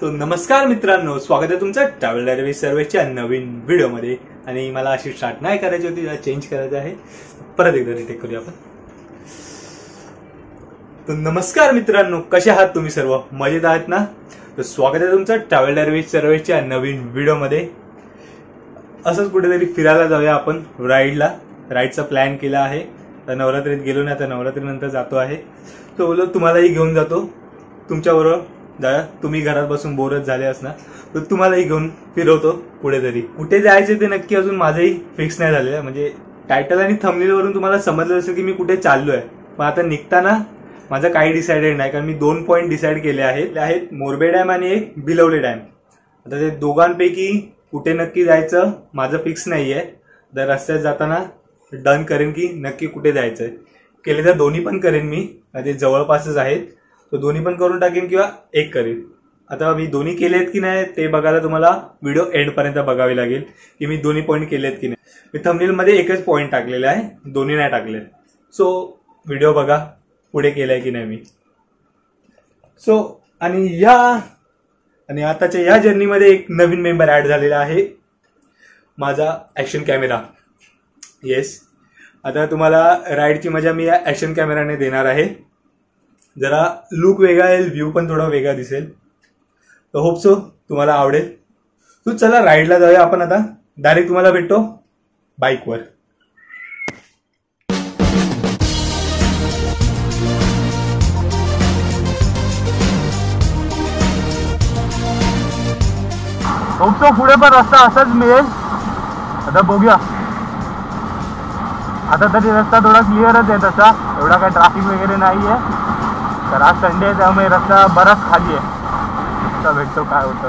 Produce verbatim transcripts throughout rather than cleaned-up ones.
तो नमस्कार मित्रांनो, स्वागत आहे तुमचं ट्रॅव्हल डायरी सर्वेच्या नवीन व्हिडिओमध्ये। आणि मला अशी स्टार्ट नाही करायची होती, जरा चेंज करायचं आहे। परत एकदा रिटेक करूया आपण। तर नमस्कार मित्रांनो, कसे आहात तुम्ही सर्व? मजेत आहात ना? तर स्वागत आहे तुमचं ट्रॅव्हल डायरी सर्वेच्या नवीन व्हिडिओमध्ये। असंच कुठेतरी फिरायला जाऊया आपण, राईडला। राईडचा प्लॅन केला आहे। तर नवरात्रीत गेलो ना, तर नवरात्रीनंतर जातो आहे। तो बोललो तुम्हालाही घेऊन जातो, तुमच्याबरोबर दादा। तुम्ही घरात बसून बोरच झाले असणार, तर तुम्हालाही घेऊन फिरवतो कुठेतरी। कुठे जायचे ते नक्की अजून माझंही फिक्स नाही झालेलं, म्हणजे टायटल आणि थंबनेलवरून तुम्हाला समजलं असेल की मी कुठे चाललो आहे। पण आता निघताना माझं काही डिसाइडेड नाही, कारण मी दोन पॉईंट डिसाईड केले आहेत। ते आहेत मोरबे डॅम आणि एक भिलवले डॅम। आता ते दोघांपैकी कुठे नक्की जायचं माझं फिक्स नाही आहे। तर रस्त्यात जाताना डन करेन की नक्की कुठे जायचं आहे। केले तर दोन्ही पण करेन मी, ते जवळपासच आहेत। तो दोन्ही पण करून टाकेन किंवा एक करेन। आता मी दोन्ही केलेत की नाही ते बघायला तुम्हाला व्हिडिओ एंडपर्यंत बघावी लागेल की मी दोन्ही पॉईंट केलेत की नाही। मी थंबनेलमध्ये एकच पॉईंट टाकलेला आहे, दोन्ही नाही टाकले। सो व्हिडिओ बघा पुढे केलाय की नाही मी। सो आणि या आणि आताच्या या जर्नीमध्ये एक नवीन मेंबर ॲड झालेला आहे, माझा ॲक्शन कॅमेरा। येस, आता तुम्हाला राईडची मजा मी या ॲक्शन कॅमेराने देणार आहे। जरा लुक वेगळा येईल, व्ह्यू पण थोडा वेगळा दिसेल। तर होप सो तुम्हाला आवडेल। सो चला राईडला जाऊया आपण आता। डायरेक्ट तुम्हाला भेटतो बाईकवर। होप सो पुढे पण रस्ता असाच मिळेल, आता बघूया। आता तरी रस्ता थोडा क्लिअरच आहे तसा, एवढा काय ट्रॅफिक वगैरे नाही आहे। तर आज संडे आहे त्यामुळे रस्ता बराच खाली आहे। रस्ता भेटतो काय होतं,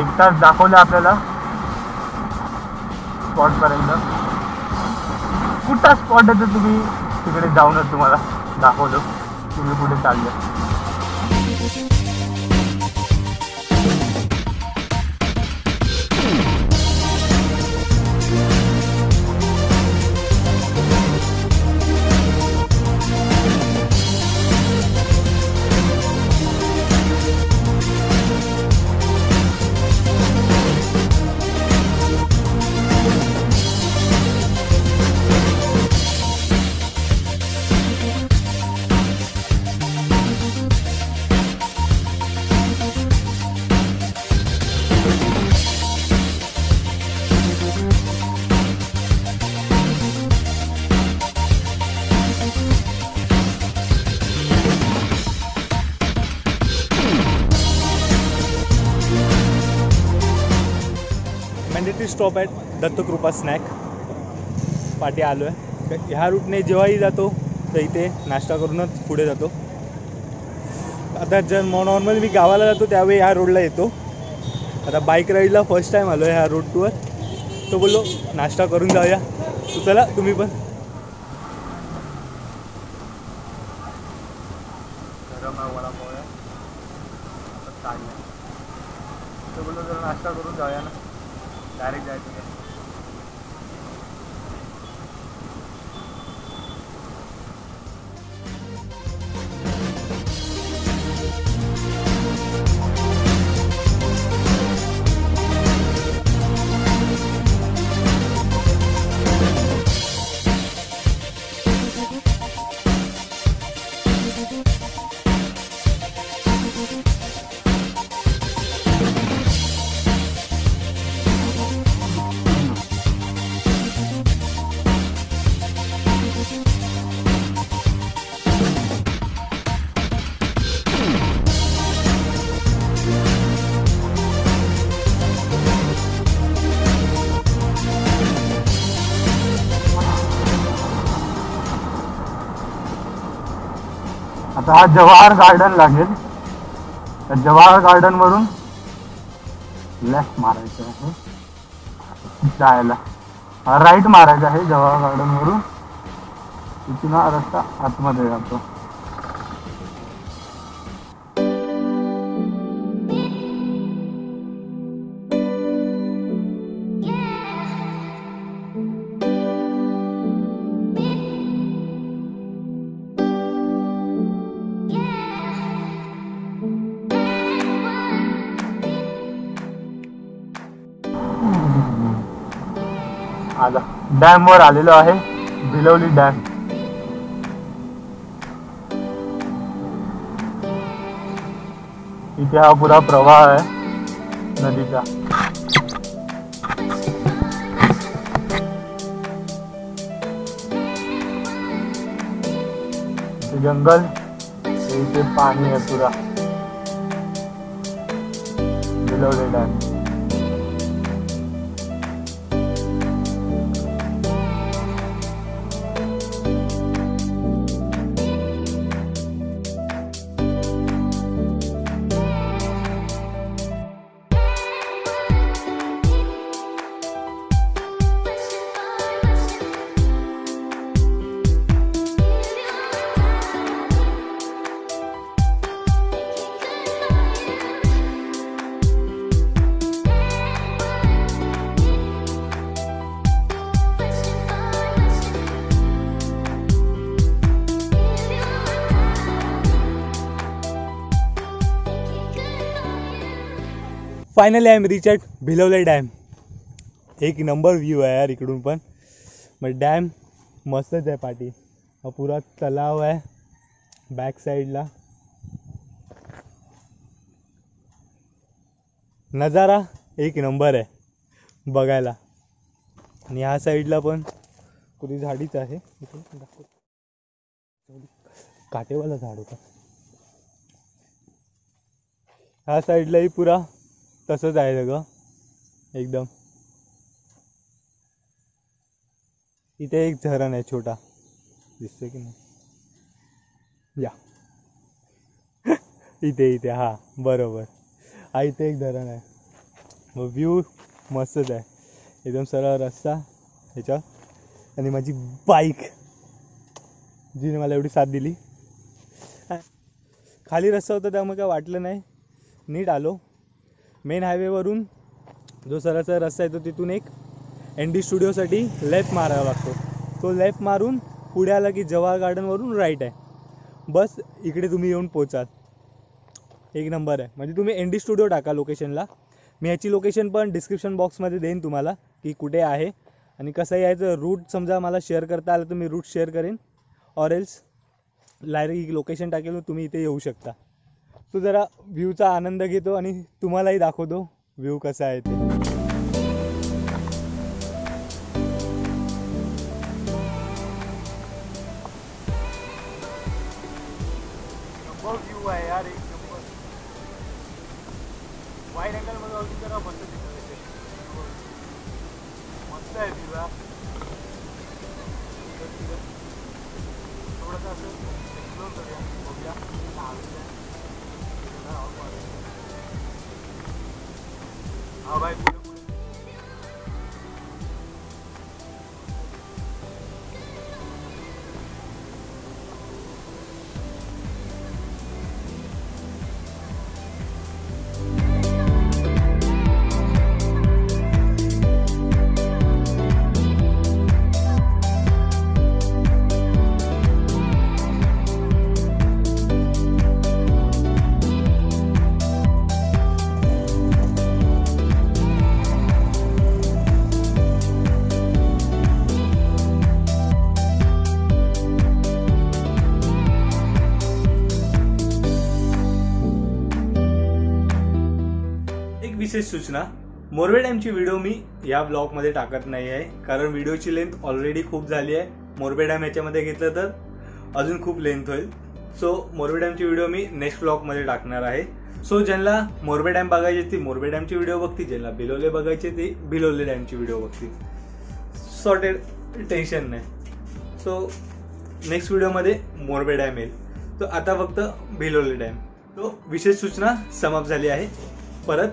एक तास दाखवलं आपल्याला स्पॉटपर्यंत। कुठला स्पॉट आहे तर तुम्ही तिकडे जाऊनच तुम्हाला दाखवतो तुम्ही कुठे चालले। स्टॉप आहे दत्तकृपा स्नॅक पाठी। आलो आहे ह्या रूटने, जेव्हाही जातो तर इथे नाश्ता करूनच पुढे जातो। आता जर नॉर्मल मी गावाला जातो त्यावेळी ह्या रोडला येतो। आता बाईक राईडला फर्स्ट टाईम आलो आहे ह्या रोडवर, तो बोललो नाश्ता करून जाऊया। तो चला तुम्ही पण। तो बोललो जरा नाश्ता करून जाऊया ना, डायरेक्ट जायचं काय? आता हा जवाहर गार्डन लागेल, तर जवाहर गार्डन वरून लेफ्ट मारायचं आहे जायला, राईट मारायचं आहे जवाहर गार्डन वरून। इथून हा रस्ता आतमध्ये जातो। आला डॅम वर आलेलो आहे भिलवली डॅम। इथे हा पूरा प्रवाह आहे नदीचा। जंगल इथे पाणी आहे पूरा भिलवली dam. Finally I am Richard Bhilwale dam. एक नंबर व्यू है यार इकडून पण, मग डॅम मस्तच आहे पाटी। हा पूरा तलाव है बैक साइडला। नजारा एक नंबर है बघायला। आणि ह्या साइडला पण पुरी झाडीच आहे। काटेवाला झाड होता। ह्या साइडलाही पूरा तसंच आहे सगळं एकदम। इथे एक झरण आहे छोटा, दिसतोय की नाही या इथे इथे हा बरोबर हा इथे एक झरण आहे। मग व्ह्यू मस्तच आहे एकदम। सरळ रस्ता ह्याच्या आणि माझी बाईक जिने मला एवढी साथ दिली। खाली रस्ता होता त्यामुळे काय वाटलं नाही, नीट आलो। मेन हायवेवरून जो सरळचा रस्ता आहे तो तिथून एक एन डी स्टुडिओसाठी लेफ्ट मारावा लागतो। तो लेफ्ट मारून पुढे आला की जवाहर गार्डनवरून राईट आहे। बस इकडे तुम्ही येऊन पोचाल। एक नंबर आहे, म्हणजे तुम्ही एन डी स्टुडिओ टाका लोकेशनला। मी ह्याची लोकेशन पण डिस्क्रिप्शन बॉक्समध्ये देईन तुम्हाला की कुठे आहे आणि कसं यायचं। रूट समजा मला शेअर करता आलं तर मी रूट शेअर करेन, ऑर एल्स डायरेक्ट लोकेशन टाकेल तुम्ही इथे येऊ शकता। तो जरा व्ह्यूचा आनंद घेतो आणि तुम्हालाही दाखवतो व्ह्यू कसा आहे ते। नंबर व्ह्यू आहे यार एक नंबर। वाईड अँगल मध्ये ऑल जरा बंद दिसतंय मस्त आहे व्ह्यू यार। थोडासा असं एक्सप्लोर करूया बघूया काय हाँ भाई। विशेष सूचना, मोरवे डॅमची व्हिडिओ मी या ब्लॉग मध्ये टाकत नाही आहे कारण व्हिडिओची लेंथ ऑलरेडी खूप झाली आहे। मोरवे डॅम याच्यामध्ये घेतलं तर अजून खूप लेंथ होईल। सो मोरवे डॅमची व्हिडिओ मी नेक्स्ट ब्लॉग मध्ये टाकणार आहे। सो ज्यांना मोरवे डॅम बघायची ती मोरवे डॅमची व्हिडिओ बघतील, ज्यांना भिलवले बघायचे ती भिलवले डॅमची व्हिडिओ बघतील। सॉर्टेड, टेन्शन नाही। सो नेक्स्ट व्हिडिओमध्ये मोरवे डॅम येईल, तर आता फक्त भिलवले डॅम। तो विशेष सूचना समाप्त झाली आहे, परत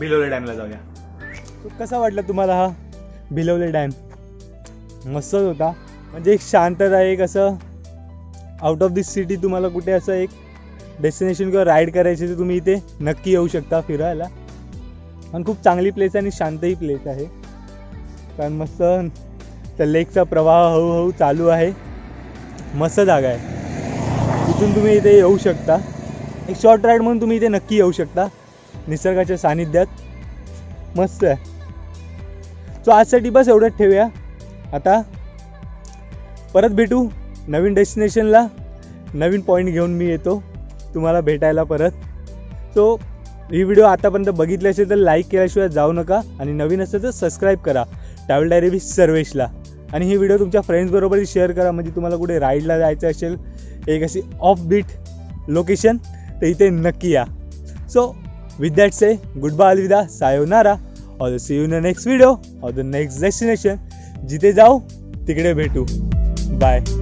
भिलवले डॅमला जाऊया। तो कसा वाटला तुम्हाला हा भिलवले डॅम? मस्त होता, म्हणजे एक शांतता, एक असं आउट ऑफ दिस सिटी तुम्हाला कुठे असं एक डेस्टिनेशन किंवा राईड करायची तर तुम्ही इथे नक्की येऊ शकता फिरायला। आणि खूप चांगली प्लेस आहे आणि शांतही प्लेस आहे कारण मस्त त्या लेकचा प्रवाह हळूहळू चालू आहे। मस्त जागा आहे, इथून तुम्ही इथे येऊ शकता। एक शॉर्ट राईड म्हणून तुम्ही इथे नक्की येऊ शकता निसर्गाच्या सानिध्यात। मस्त आहे। सो आजसाठी बस एवढंच ठेवूया। आता परत भेटू नवीन डेस्टिनेशनला, नवीन पॉईंट घेऊन मी येतो तुम्हाला भेटायला परत. सो ही व्हिडिओ आतापर्यंत बघितली असेल तर लाईक केल्याशिवाय जाऊ नका, आणि नवीन असेल तर सबस्क्राईब करा ट्रॅव्हल डायरी विथ सर्वेशला, आणि ही व्हिडिओ तुमच्या फ्रेंड्सबरोबरही शेअर करा. म्हणजे तुम्हाला कुठे राईडला जायचं असेल, एक अशी ऑफबीट लोकेशन, तर इथे नक्की या. So with that say good bye, अलविदा, सायोनारा, और see you in the next video और द नेक्स्ट डेस्टिनेशन. जिथे जाऊ तिकडे भेटू. बाय.